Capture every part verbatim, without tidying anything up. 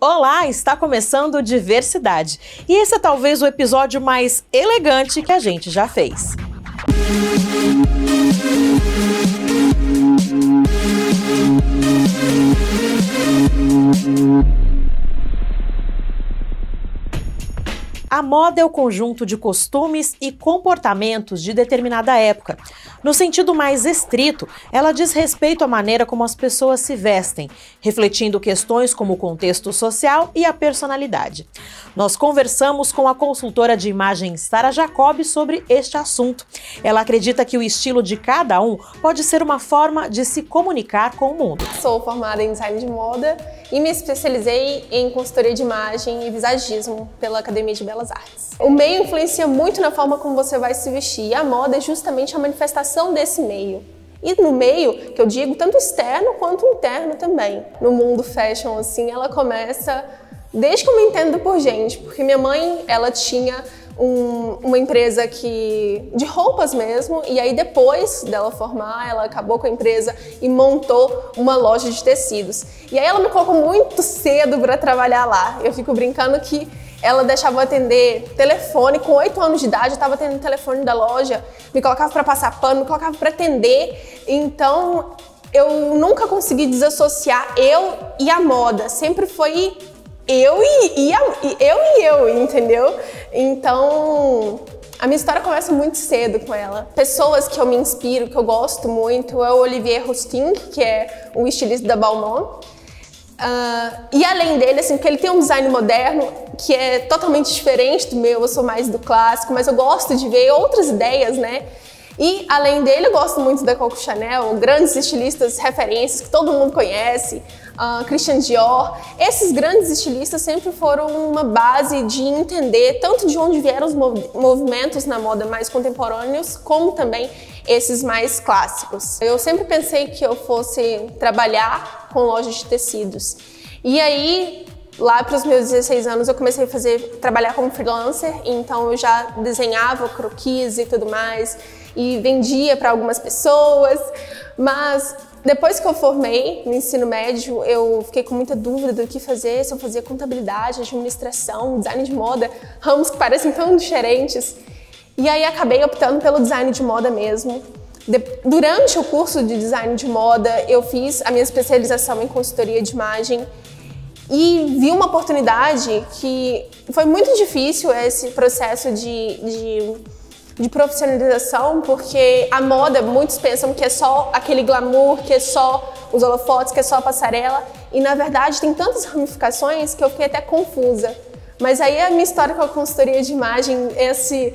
Olá, está começando Diversidade, e esse é talvez o episódio mais elegante que a gente já fez. A moda é o conjunto de costumes e comportamentos de determinada época. No sentido mais estrito, ela diz respeito à maneira como as pessoas se vestem, refletindo questões como o contexto social e a personalidade. Nós conversamos com a consultora de imagem Sara Jacob sobre este assunto. Ela acredita que o estilo de cada um pode ser uma forma de se comunicar com o mundo. Sou formada em design de moda e me especializei em consultoria de imagem e visagismo pela Academia de Belas Artes. O meio influencia muito na forma como você vai se vestir, e a moda é justamente a manifestação desse meio. E no meio, que eu digo, tanto externo quanto interno também. No mundo fashion, assim, ela começa desde que eu me entendo por gente, porque minha mãe, ela tinha um, uma empresa que, de roupas mesmo, e aí depois dela formar, ela acabou com a empresa e montou uma loja de tecidos. E aí ela me colocou muito cedo para trabalhar lá. Eu fico brincando que ela deixava eu atender telefone, com oito anos de idade eu estava atendendo o telefone da loja, me colocava para passar pano, me colocava para atender, então eu nunca consegui desassociar eu e a moda, sempre foi eu e, e, a, e eu e eu, entendeu? Então a minha história começa muito cedo com ela. Pessoas que eu me inspiro, que eu gosto muito, é o Olivier Rousteing, que é o estilista da Balmain. Uh, e além dele, assim, porque ele tem um design moderno que é totalmente diferente do meu, eu sou mais do clássico, mas eu gosto de ver outras ideias, né? E além dele, eu gosto muito da Coco Chanel, grandes estilistas referências que todo mundo conhece, uh, Christian Dior. Esses grandes estilistas sempre foram uma base de entender tanto de onde vieram os mov- movimentos na moda mais contemporâneos, como também esses mais clássicos. Eu sempre pensei que eu fosse trabalhar com lojas de tecidos. E aí, lá para os meus dezesseis anos, eu comecei a fazer, trabalhar como freelancer, então eu já desenhava croquis e tudo mais, e vendia para algumas pessoas, mas depois que eu formei no ensino médio, eu fiquei com muita dúvida do que fazer, se eu fazia contabilidade, administração, design de moda, ramos que parecem tão diferentes. E aí acabei optando pelo design de moda mesmo. De... Durante o curso de design de moda, eu fiz a minha especialização em consultoria de imagem e vi uma oportunidade que foi muito difícil esse processo de, de, de profissionalização, porque a moda, muitos pensam que é só aquele glamour, que é só os holofotes, que é só a passarela. E na verdade tem tantas ramificações que eu fiquei até confusa. Mas aí a minha história com a consultoria de imagem, esse...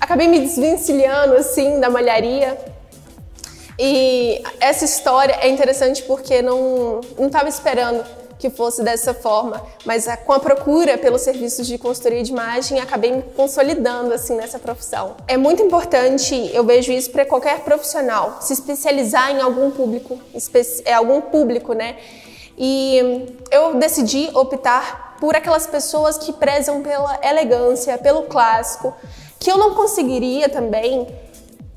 acabei me desvencilhando, assim, da malharia. E essa história é interessante porque não não estava esperando que fosse dessa forma, mas a, com a procura pelos serviços de consultoria de imagem, acabei me consolidando, assim, nessa profissão. É muito importante, eu vejo isso para qualquer profissional, se especializar em algum público, é algum público, né? E eu decidi optar por aquelas pessoas que prezam pela elegância, pelo clássico, que eu não conseguiria também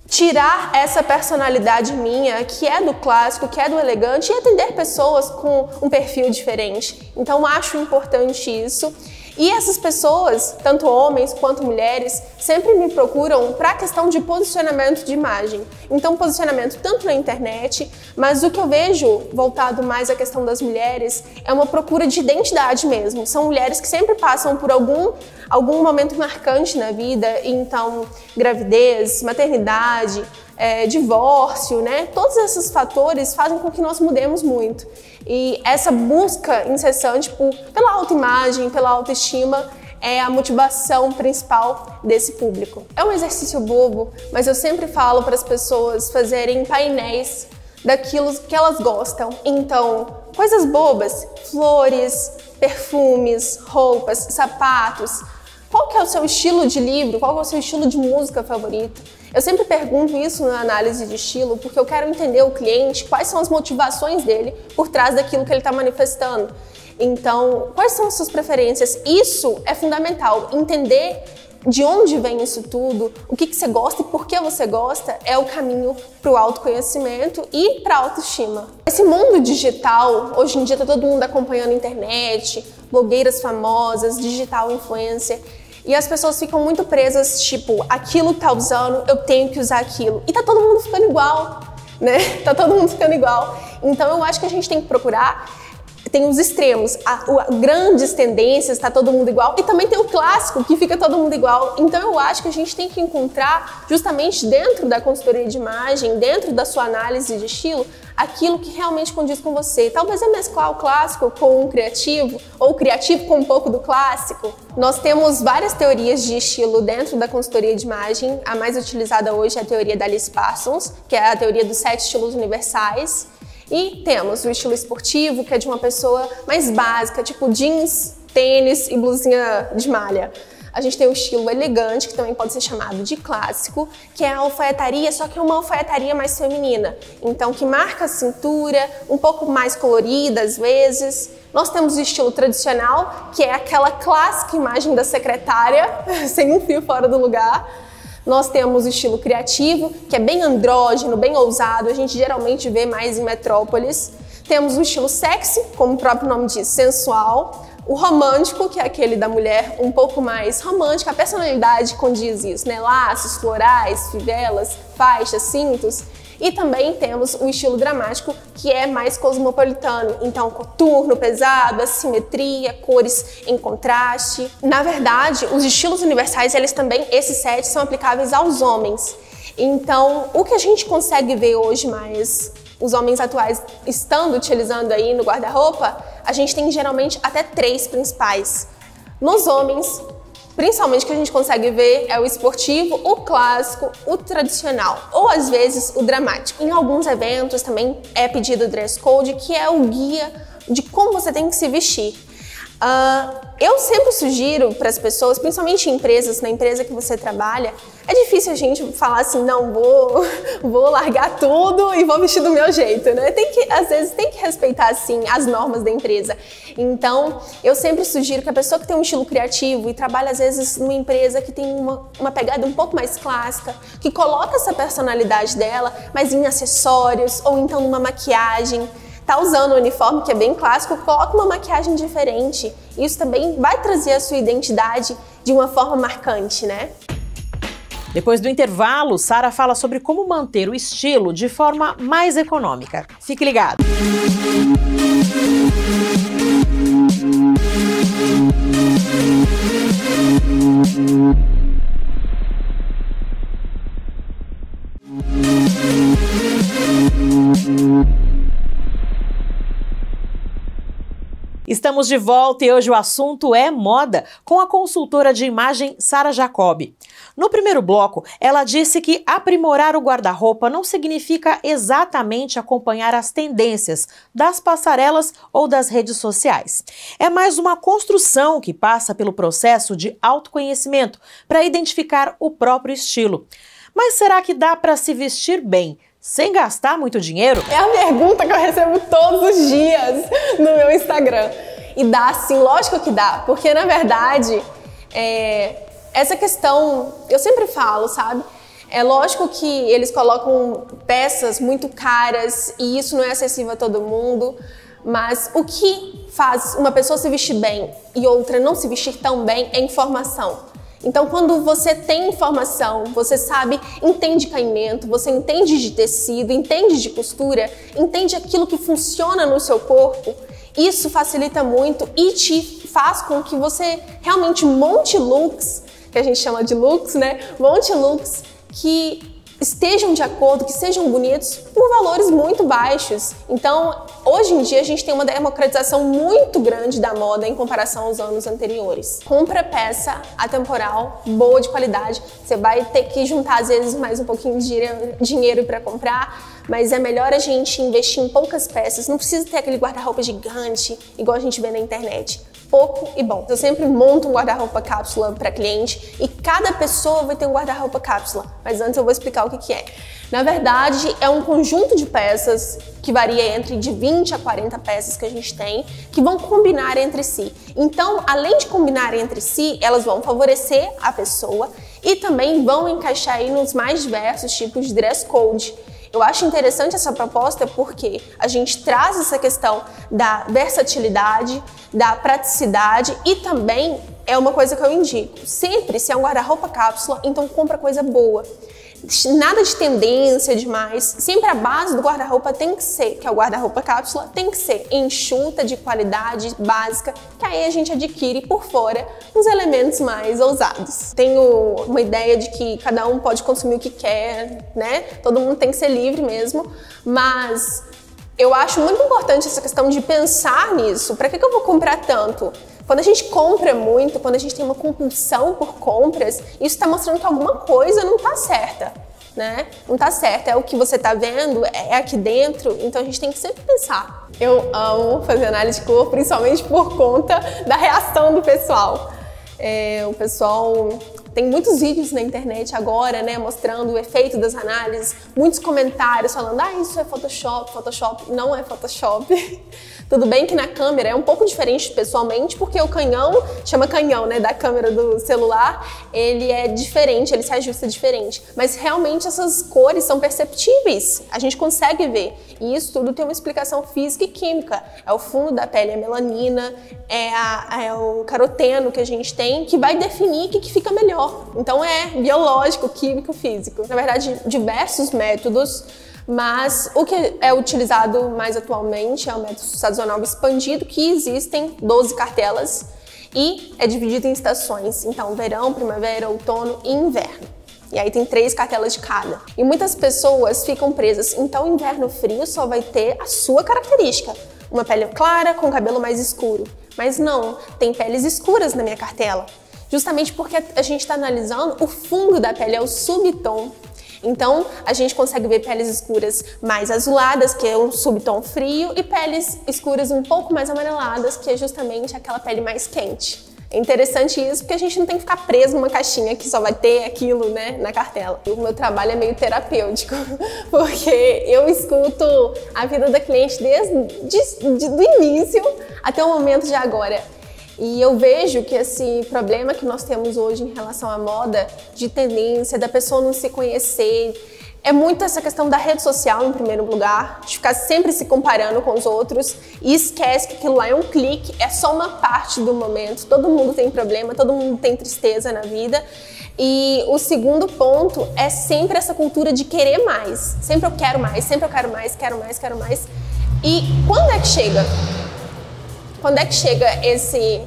tirar essa personalidade minha, que é do clássico, que é do elegante, e atender pessoas com um perfil diferente. Então acho importante isso. E essas pessoas, tanto homens quanto mulheres, sempre me procuram para a questão de posicionamento de imagem. Então posicionamento tanto na internet, mas o que eu vejo voltado mais à questão das mulheres é uma procura de identidade mesmo. São mulheres que sempre passam por algum, algum momento marcante na vida, então gravidez, maternidade, É, divórcio, né? Todos esses fatores fazem com que nós mudemos muito. E essa busca incessante por, pela autoimagem, pela autoestima, é a motivação principal desse público. É um exercício bobo, mas eu sempre falo para as pessoas fazerem painéis daquilo que elas gostam. Então, coisas bobas, flores, perfumes, roupas, sapatos. Qual que é o seu estilo de livro? Qual que é o seu estilo de música favorito? Eu sempre pergunto isso na análise de estilo porque eu quero entender o cliente, quais são as motivações dele por trás daquilo que ele está manifestando. Então, quais são as suas preferências? Isso é fundamental, entender de onde vem isso tudo, o que, que você gosta e por que você gosta, é o caminho para o autoconhecimento e para a autoestima. Esse mundo digital, hoje em dia tá todo mundo acompanhando a internet, blogueiras famosas, digital influencer, e as pessoas ficam muito presas, tipo, aquilo que tá usando, eu tenho que usar aquilo. E tá todo mundo ficando igual, né? Tá todo mundo ficando igual. Então eu acho que a gente tem que procurar, tem os extremos, a, a, grandes tendências, tá todo mundo igual, e também tem o clássico, que fica todo mundo igual. Então eu acho que a gente tem que encontrar, justamente dentro da consultoria de imagem, dentro da sua análise de estilo, aquilo que realmente condiz com você. Talvez é mesclar o clássico com o criativo, ou o criativo com um pouco do clássico. Nós temos várias teorias de estilo dentro da consultoria de imagem. A mais utilizada hoje é a teoria da Alice Parsons, que é a teoria dos sete estilos universais. E temos o estilo esportivo, que é de uma pessoa mais básica, tipo jeans, tênis e blusinha de malha. A gente tem o estilo elegante, que também pode ser chamado de clássico, que é a alfaiataria, só que é uma alfaiataria mais feminina. Então, que marca a cintura, um pouco mais colorida às vezes. Nós temos o estilo tradicional, que é aquela clássica imagem da secretária, sem um fio fora do lugar. Nós temos o estilo criativo, que é bem andrógeno, bem ousado, a gente geralmente vê mais em metrópoles. Temos o estilo sexy, como o próprio nome diz, sensual. O romântico, que é aquele da mulher um pouco mais romântica, a personalidade condiz isso, né? Laços, florais, fivelas, faixas, cintos. E também temos o estilo dramático, que é mais cosmopolitano, então coturno, pesado, assimetria, cores em contraste. Na verdade, os estilos universais, eles também, esses sete, são aplicáveis aos homens. Então, o que a gente consegue ver hoje mais, os homens atuais estando utilizando aí no guarda-roupa, a gente tem geralmente até três principais. Nos homens, principalmente o que a gente consegue ver é o esportivo, o clássico, o tradicional, ou às vezes o dramático. Em alguns eventos também é pedido o dress code, que é o guia de como você tem que se vestir. Uh, eu sempre sugiro para as pessoas, principalmente em empresas, na empresa que você trabalha, é difícil a gente falar assim, não, vou, vou largar tudo e vou vestir do meu jeito, né? Tem que, às vezes tem que respeitar, assim, as normas da empresa. Então, eu sempre sugiro que a pessoa que tem um estilo criativo e trabalha, às vezes, numa empresa que tem uma, uma pegada um pouco mais clássica, que coloca essa personalidade dela, mas em acessórios ou então numa maquiagem, tá usando o uniforme, que é bem clássico, coloca uma maquiagem diferente. Isso também vai trazer a sua identidade de uma forma marcante, né? Depois do intervalo, Sara fala sobre como manter o estilo de forma mais econômica. Fique ligado! Estamos de volta e hoje o assunto é moda, com a consultora de imagem Sara Jacobi. No primeiro bloco, ela disse que aprimorar o guarda-roupa não significa exatamente acompanhar as tendências das passarelas ou das redes sociais. É mais uma construção que passa pelo processo de autoconhecimento para identificar o próprio estilo. Mas será que dá para se vestir bem sem gastar muito dinheiro? É a pergunta que eu recebo todos os dias no meu Instagram. E dá sim, lógico que dá, porque na verdade, é, essa questão, eu sempre falo, sabe? É lógico que eles colocam peças muito caras e isso não é acessível a todo mundo, mas o que faz uma pessoa se vestir bem e outra não se vestir tão bem é informação. Então, quando você tem informação, você sabe, entende caimento, você entende de tecido, entende de costura, entende aquilo que funciona no seu corpo, isso facilita muito e te faz com que você realmente monte looks, que a gente chama de looks, né? Monte looks que estejam de acordo, que sejam bonitos, por valores muito baixos. Então, hoje em dia, a gente tem uma democratização muito grande da moda em comparação aos anos anteriores. Compra peça atemporal, boa, de qualidade. Você vai ter que juntar, às vezes, mais um pouquinho de dinheiro para comprar, mas é melhor a gente investir em poucas peças, não precisa ter aquele guarda-roupa gigante, igual a gente vê na internet. Pouco e bom. Eu sempre monto um guarda-roupa cápsula para cliente e cada pessoa vai ter um guarda-roupa cápsula, mas antes eu vou explicar o que que é. Na verdade, é um conjunto de peças que varia entre de vinte a quarenta peças que a gente tem, que vão combinar entre si. Então, além de combinar entre si, elas vão favorecer a pessoa e também vão encaixar aí nos mais diversos tipos de dress code. Eu acho interessante essa proposta porque a gente traz essa questão da versatilidade, da praticidade e também é uma coisa que eu indico. Sempre, se é um guarda-roupa cápsula, então compra coisa boa. Nada de tendência demais, sempre a base do guarda-roupa tem que ser, que é o guarda-roupa cápsula, tem que ser enxuta, de qualidade básica, que aí a gente adquire por fora uns elementos mais ousados. Tenho uma ideia de que cada um pode consumir o que quer, né? Todo mundo tem que ser livre mesmo, mas eu acho muito importante essa questão de pensar nisso. Para que que eu vou comprar tanto? Quando a gente compra muito, quando a gente tem uma compulsão por compras, isso está mostrando que alguma coisa não está certa, né? Não está certa, é o que você está vendo, é aqui dentro, então a gente tem que sempre pensar. Eu amo fazer análise de cor, principalmente por conta da reação do pessoal. É, o pessoal tem muitos vídeos na internet agora, né, mostrando o efeito das análises, muitos comentários falando, ah, isso é Photoshop, Photoshop, não é Photoshop. Tudo bem que na câmera é um pouco diferente pessoalmente, porque o canhão, chama canhão, né, da câmera do celular, ele é diferente, ele se ajusta diferente. Mas realmente essas cores são perceptíveis, a gente consegue ver. E isso tudo tem uma explicação física e química. É o fundo da pele, é melanina, é, a, é o caroteno que a gente tem, que vai definir o que, que fica melhor. Então é biológico, químico, físico. Na verdade, diversos métodos, mas o que é utilizado mais atualmente é o método sazonal expandido, que existem doze cartelas e é dividido em estações. Então, verão, primavera, outono e inverno. E aí tem três cartelas de cada. E muitas pessoas ficam presas. Então, inverno frio só vai ter a sua característica. Uma pele clara com cabelo mais escuro. Mas não, tem peles escuras na minha cartela. Justamente porque a gente está analisando o fundo da pele, é o subtom. Então, a gente consegue ver peles escuras mais azuladas, que é um subtom frio, e peles escuras um pouco mais amareladas, que é justamente aquela pele mais quente. É interessante isso, porque a gente não tem que ficar preso numa caixinha que só vai ter aquilo, né, na cartela. O meu trabalho é meio terapêutico, porque eu escuto a vida da cliente desde de, de, do início até o momento de agora. E eu vejo que esse problema que nós temos hoje em relação à moda, de tendência, da pessoa não se conhecer, é muito essa questão da rede social em primeiro lugar, de ficar sempre se comparando com os outros e esquece que aquilo lá é um clique, é só uma parte do momento, todo mundo tem problema, todo mundo tem tristeza na vida. E o segundo ponto é sempre essa cultura de querer mais, sempre eu quero mais, sempre eu quero mais, quero mais, quero mais. E quando é que chega? Quando é que chega esse,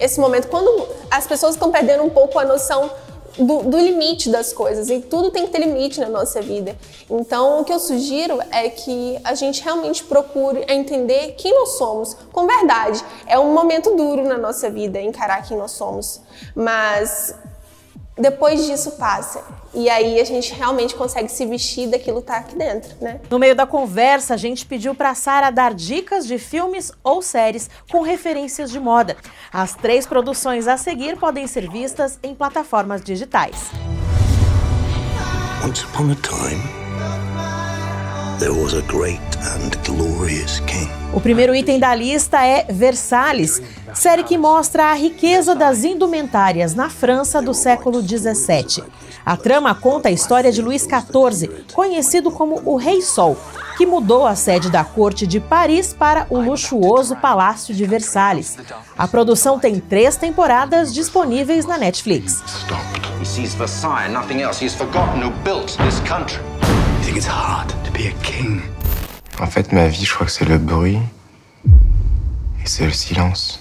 esse momento? Quando as pessoas estão perdendo um pouco a noção do, do limite das coisas, e tudo tem que ter limite na nossa vida. Então, o que eu sugiro é que a gente realmente procure entender quem nós somos, com verdade. É um momento duro na nossa vida, encarar quem nós somos, mas depois disso passa. E aí a gente realmente consegue se vestir daquilo que tá aqui dentro, né? No meio da conversa, a gente pediu pra Sara dar dicas de filmes ou séries com referências de moda. As três produções a seguir podem ser vistas em plataformas digitais. Once upon a time, there was a great and glorious king. O primeiro item da lista é Versalhes, série que mostra a riqueza das indumentárias na França do século dezessete. A trama conta a história de Luís quatorze, conhecido como o Rei Sol, que mudou a sede da corte de Paris para o luxuoso Palácio de Versalhes. A produção tem três temporadas disponíveis na Netflix. En fait, ma vie, je crois que c'est le bruit et c'est le silence.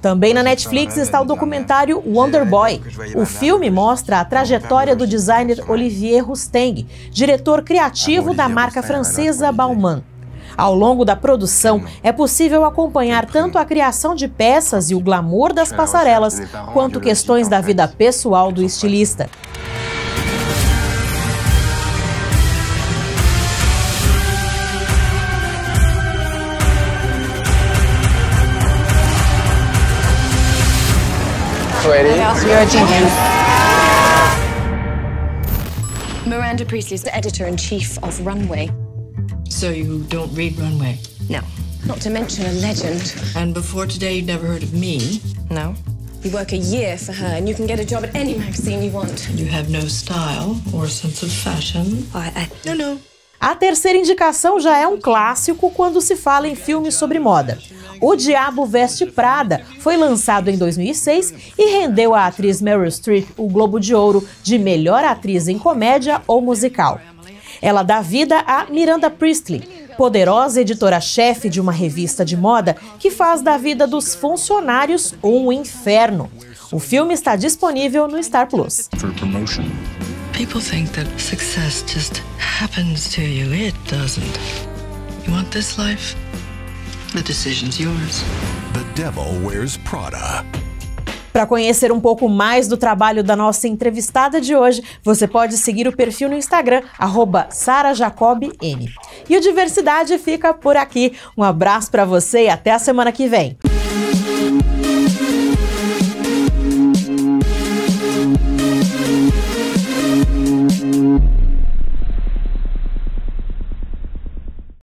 Também na Netflix está o documentário Wonder Boy. O filme mostra a trajetória do designer Olivier Rousteing, diretor criativo da marca francesa Balmain. Ao longo da produção, é possível acompanhar tanto a criação de peças e o glamour das passarelas, quanto questões da vida pessoal do estilista. already. And also you're a genius. Miranda Priestley is the editor-in-chief of Runway. So you don't read Runway? No. Not to mention a legend. And before today, you'd never heard of me? No. You work a year for her, and you can get a job at any magazine you want. You have no style or sense of fashion. I, I... No, no. A terceira indicação já é um clássico quando se fala em filmes sobre moda. O Diabo Veste Prada foi lançado em dois mil e seis e rendeu à atriz Meryl Streep o Globo de Ouro de melhor atriz em comédia ou musical. Ela dá vida a Miranda Priestley, poderosa editora-chefe de uma revista de moda que faz da vida dos funcionários um inferno. O filme está disponível no Star Plus. People think that success just happens to you. It doesn't. You want this life? The decision's yours. The devil wears Prada. Para conhecer um pouco mais do trabalho da nossa entrevistada de hoje, você pode seguir o perfil no Instagram, arroba sara jacob n. E o Diversidade fica por aqui. Um abraço para você e até a semana que vem.